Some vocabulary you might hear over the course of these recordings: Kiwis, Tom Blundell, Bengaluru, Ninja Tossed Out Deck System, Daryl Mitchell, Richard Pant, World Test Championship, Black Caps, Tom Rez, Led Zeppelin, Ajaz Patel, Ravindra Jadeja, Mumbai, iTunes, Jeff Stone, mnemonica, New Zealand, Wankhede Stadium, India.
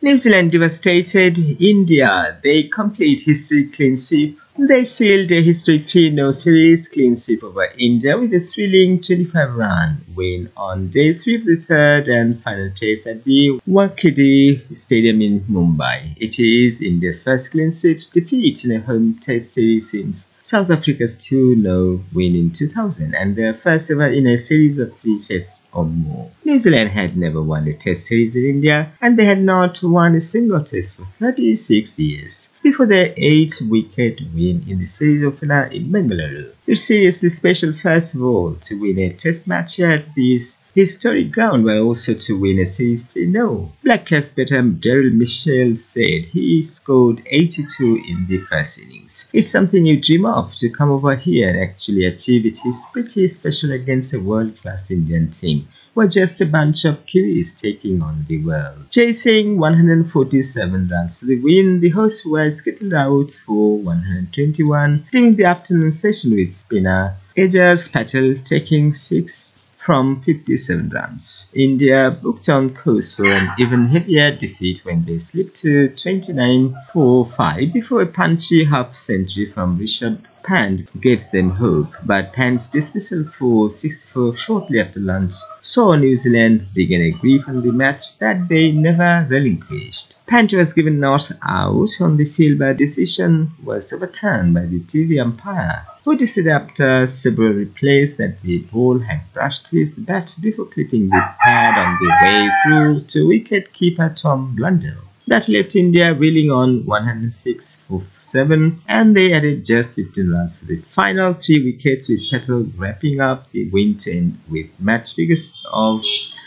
New Zealand devastated India. They complete historic clean sweep. They sealed a historic 3-0 series clean sweep over India with a thrilling 25-run win on day 3 of the third and final test at the Wankhede Stadium in Mumbai. It is India's first clean sweep defeat in a home test series since South Africa's 2-0 win in 2000 and their first ever in a series of 3 tests or more. New Zealand had never won a test series in India and they had not won a single test for 36 years before their 8-wicket win in the series opener in Bengaluru. It's seriously special first of all to win a test match at this historic ground but also to win a series 3-0. Black Caps batter Daryl Mitchell said he scored 82 in the first innings. It's something you dream of, to come over here and actually achieve it is pretty special against a world-class Indian team. We're just a bunch of Kiwis taking on the world. Chasing 147 runs to the win, the hosts were scuttled out for 121 during the afternoon session with spinner Ajaz Patel taking 6 from 57 runs. India booked on course for an even heavier defeat when they slipped to 29-4-5 before a punchy half-century from Richard Pant gave them hope, but Pant's dismissal for 64 shortly after lunch saw New Zealand begin a grip on the match that they never relinquished. Pant was given not out on the field but decision was overturned by the TV umpire, who decided after several replays that the ball had brushed his bat before clipping the pad on the way through to wicket-keeper Tom Blundell. That left India reeling on 106 for 7 and they added just 15 runs for the final 3 wickets, with Patel wrapping up the win to end with match figures of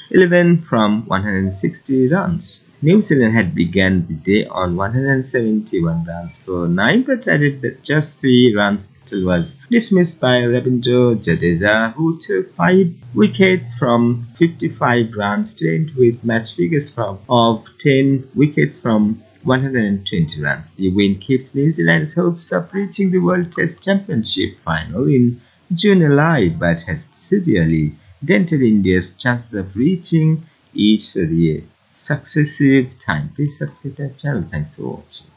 11 from 160 runs. New Zealand had begun the day on 171 runs for 9 but added that just 3 runs. Patel was dismissed by Ravindra Jadeja, who took 5 wickets from 55 runs to end with match figures of 10 wickets from 120 runs. The win keeps New Zealand's hopes of reaching the World Test Championship final in June alive but has severely dented India's chances of reaching each for the successive time. Please subscribe to our channel. Thanks for watching.